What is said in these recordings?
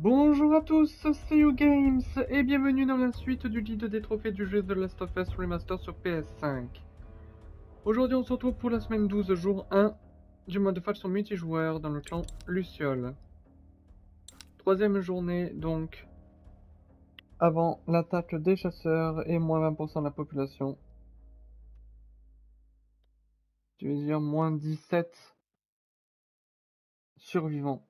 Bonjour à tous, c'est YouGames et bienvenue dans la suite du guide des trophées du jeu The Last of Us Remastered sur PS5. Aujourd'hui on se retrouve pour la semaine 12, jour 1 du mode faction multijoueur dans le clan Luciole. Troisième journée donc, avant l'attaque des chasseurs et moins 20% de la population. Tu veux dire moins 17 survivants.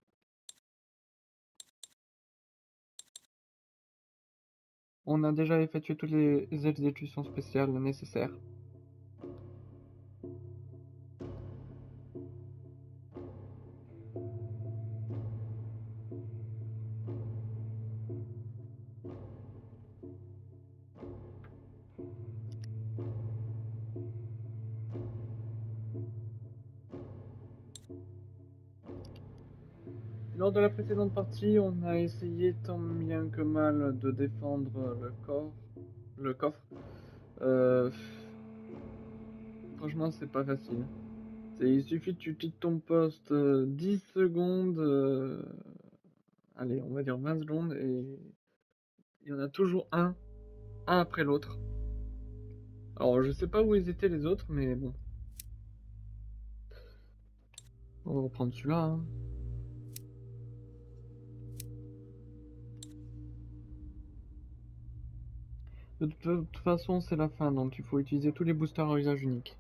On a déjà effectué toutes les exécutions spéciales nécessaires. Lors de la précédente partie, on a essayé tant bien que mal de défendre le coffre. Franchement, c'est pas facile. Il suffit que tu quittes ton poste 10 secondes, allez, on va dire 20 secondes, et il y en a toujours un après l'autre. Alors, je sais pas où ils étaient les autres, mais bon. On va reprendre celui-là, hein. De toute façon, c'est la fin, donc il faut utiliser tous les boosters à usage unique.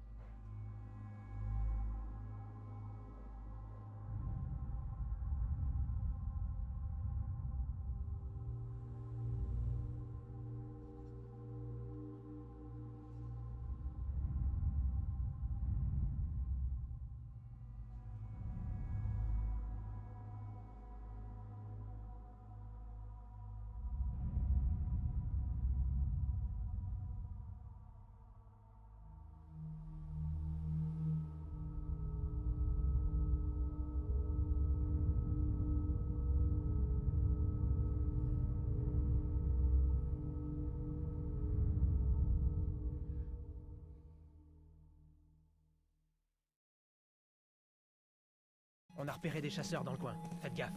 On a repéré des chasseurs dans le coin. Faites gaffe.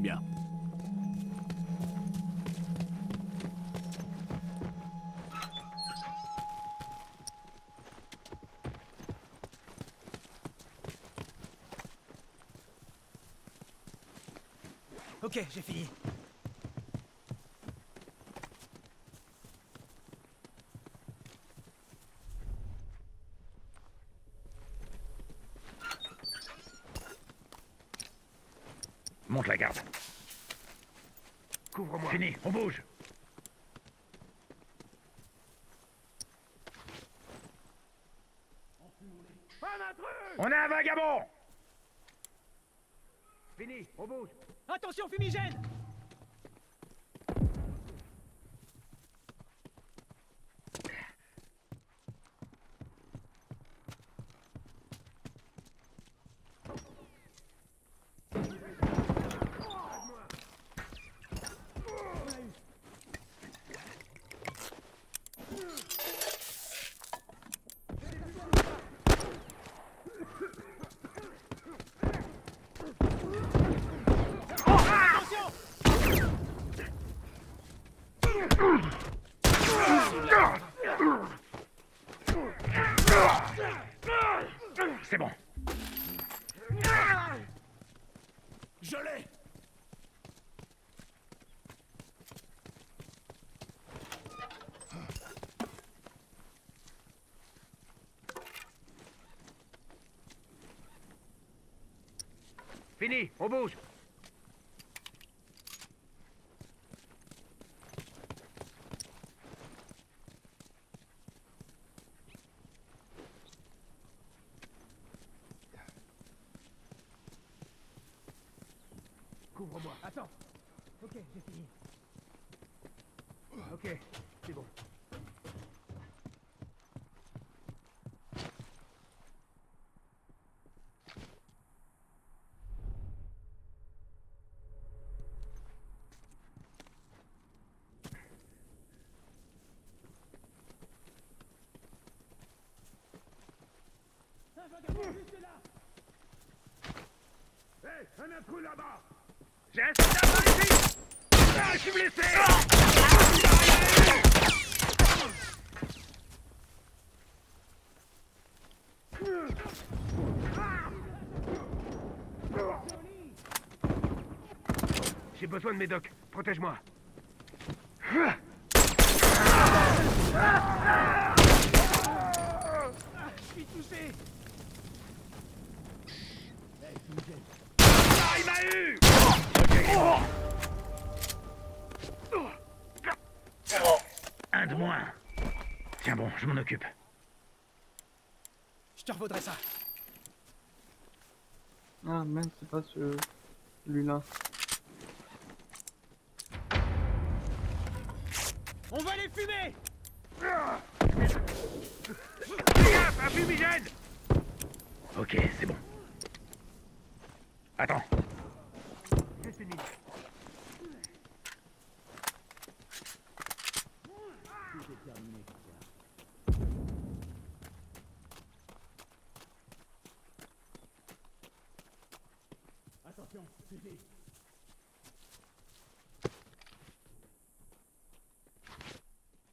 Bien. Ok, j'ai fini. Monte la garde. Couvre-moi. Fini, on bouge. On a un vagabond. Fini, on bouge. Attention, fumigène. C'est bon. Je l'ai. Fini, on bouge. Couvre-moi. Attends. Ok, j'ai fini. Ok, c'est bon. Un vagabond juste là. Hé, un coup là-bas. Je suis blessé. J'ai besoin de mes docs. Protège-moi. Je suis touché. Ah, il m'a eu. Un de moins. Tiens bon, je m'en occupe. Je te revaudrai ça. Ah merde, c'est pas celui-là. On va les fumer. Un fumigène. Ok, c'est bon. Attends. C'est fini. Attention, suivez.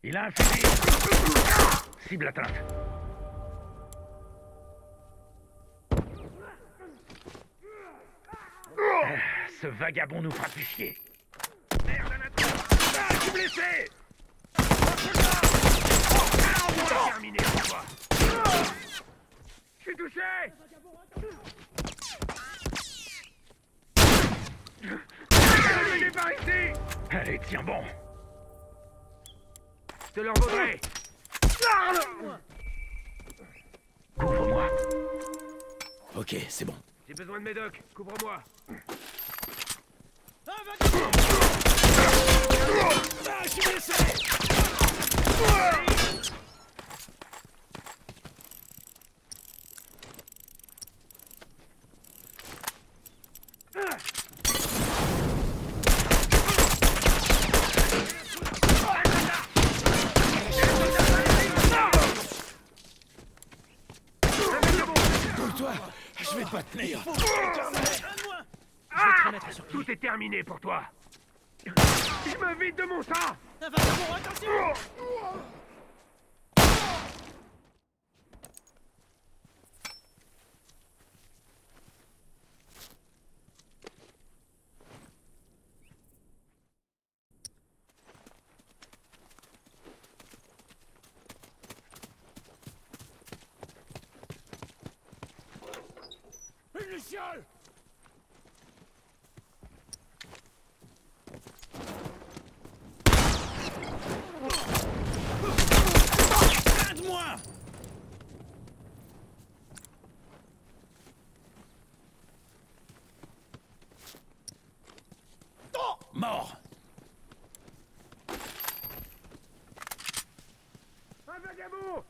Il a un fusil. Cible atteinte. Ce vagabond nous fera plus chier. Merde, Anatole. Ah, je suis blessé. Terminé, je suis touché. Allez, par ici. Allez, tiens bon. Je te leur vaudrai. Couvre-moi. Ok, c'est bon. J'ai besoin de mes docs. Couvre-moi. Ah, je suis blessé. Je vais pas tenir. Ah, tout est terminé pour toi. Je me vide de mon sang. Luciole! Aide-moi! Oh! Mort! Un vagabond!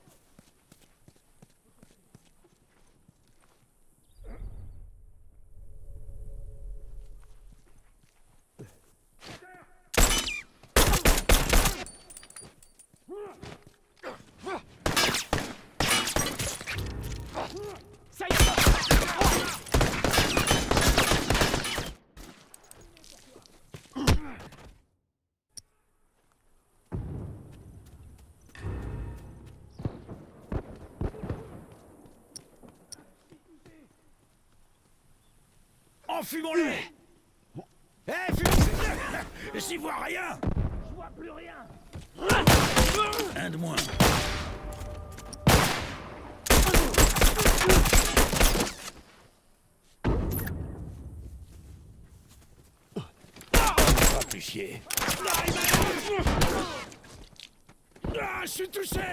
Fumons-le. Eh, fumons-le. J'y vois rien. Je vois plus rien. Un de moins. Pas plus chier. Ah, je suis touché.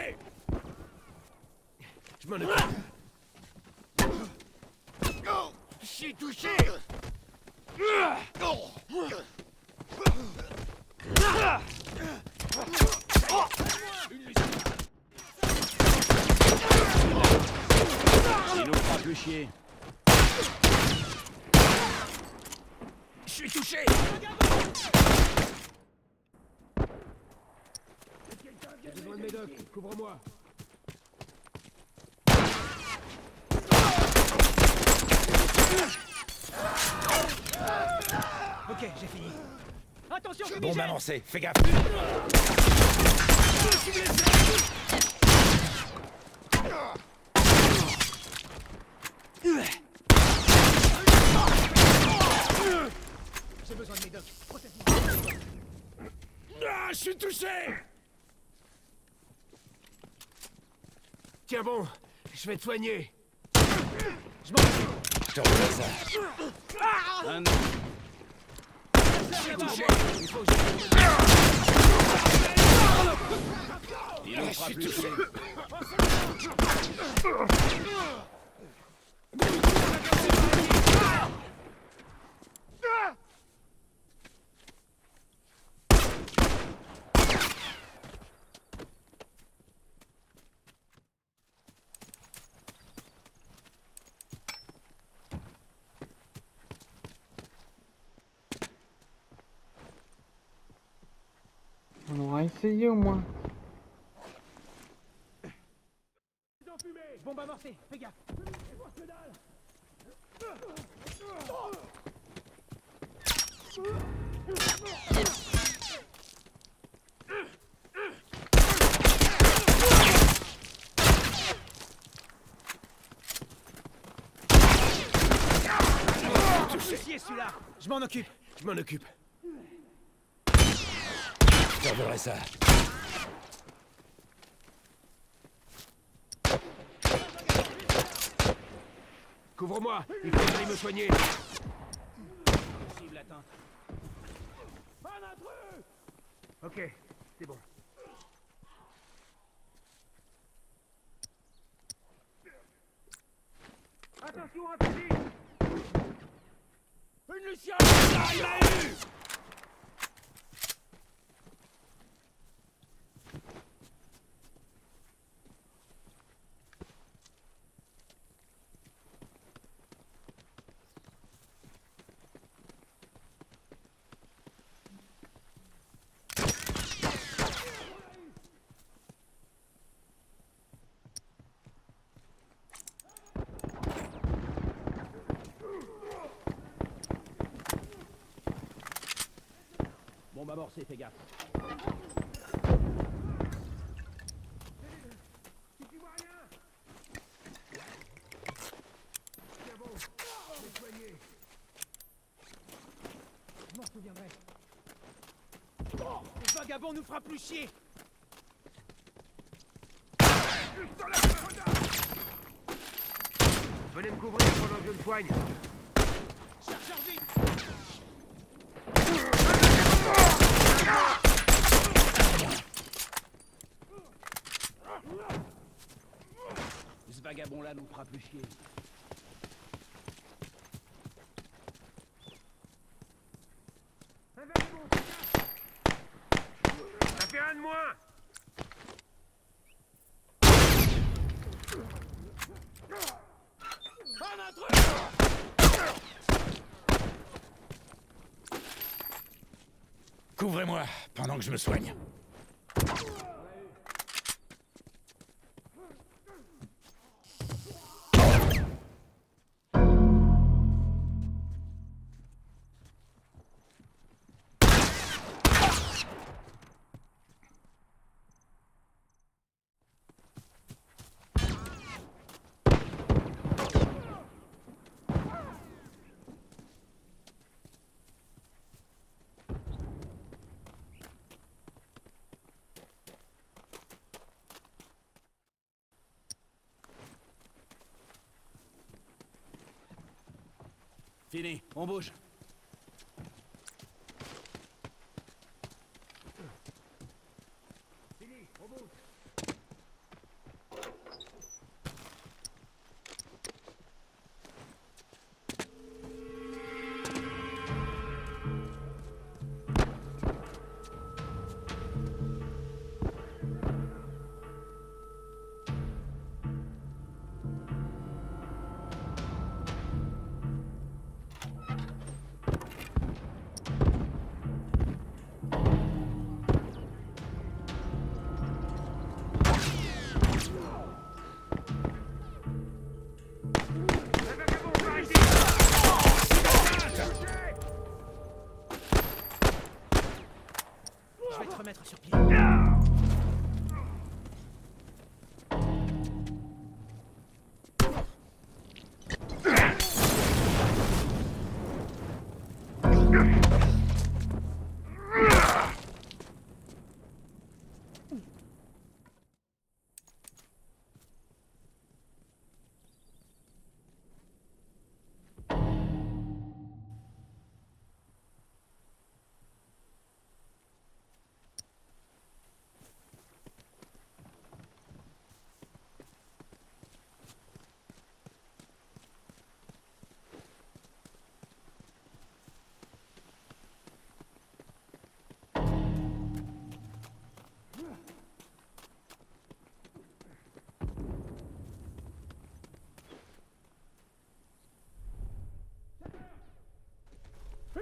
Je m'en ai pas. Oh, je suis touché. Il nous fera plus chier. Je suis touché. J'ai besoin de mes docs, couvre-moi. Ok, Ok, j'ai fini. Attention, bon, avancez, fais gaffe. J'ai besoin de mes docs. Ah, je suis touché. Tiens bon, je vais te soigner. Je m'en fous. Je te remets ça. Un... Essayez au moins. Bombe amorcée, fais gaffe. Celui-là. Je m'en occupe. Je m'en occupe. Je t'enverrai ça. Couvre-moi, il faut aller me soigner. Impossible atteinte. Un intrus ! Ok, c'est bon. Attention, un petit ! Une Luciole ! Ah, il m'a eu ! Amorcé, fais gaffe. Si tu vois rien. C'est bon, je vais soigner. Je m'en souviendrai. Le vagabond nous fera plus chier. Juste dans la grenade. Venez me couvrir pendant que je me soigne. Chercheur vite. Ce vagabond là nous fera plus chier. Ça fait un de moins. Un intrus. Couvrez-moi pendant que je me soigne. Fini, on bouge. Fini, on bouge. remettre sur pied.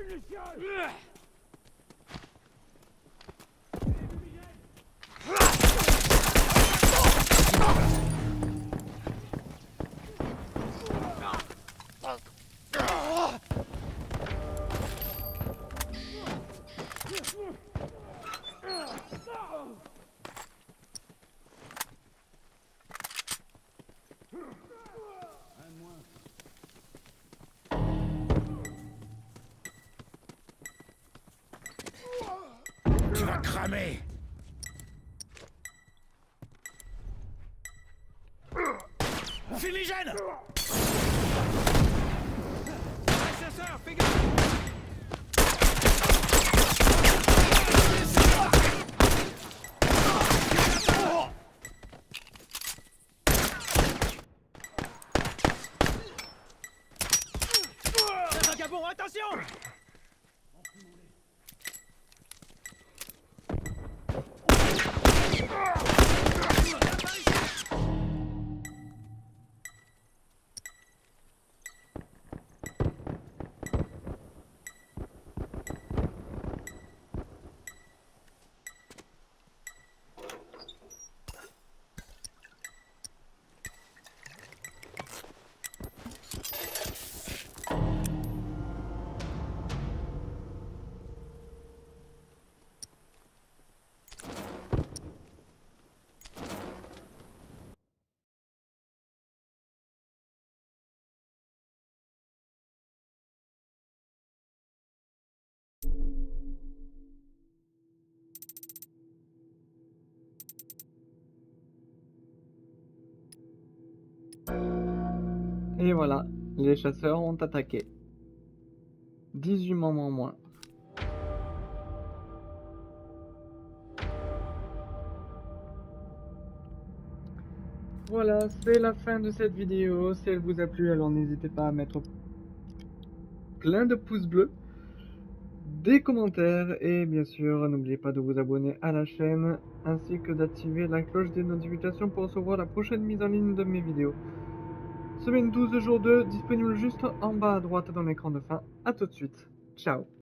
Luciole! Cramé. Fumigène. Assasseur, fais gaffe. C'est un vagabond, attention. Et voilà, les chasseurs ont attaqué. 18 membres en moins. Voilà, c'est la fin de cette vidéo. Si elle vous a plu, alors n'hésitez pas à mettre plein de pouces bleus, des commentaires et bien sûr, n'oubliez pas de vous abonner à la chaîne ainsi que d'activer la cloche des notifications pour recevoir la prochaine mise en ligne de mes vidéos. Semaine 12, jour 2, disponible juste en bas à droite dans l'écran de fin. A tout de suite. Ciao.